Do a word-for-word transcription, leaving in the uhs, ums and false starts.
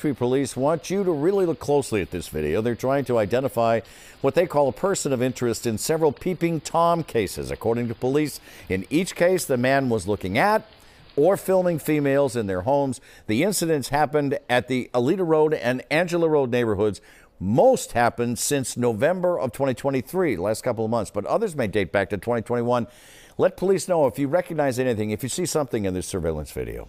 Mashpee police want you to really look closely at this video. They're trying to identify what they call a person of interest in several Peeping Tom cases. According to police, in each case, the man was looking at or filming females in their homes. The incidents happened at the Aleta Road and Angela Road neighborhoods. Most happened since November of twenty twenty-three, last couple of months, but others may date back to twenty twenty-one. Let police know if you recognize anything, if you see something in this surveillance video.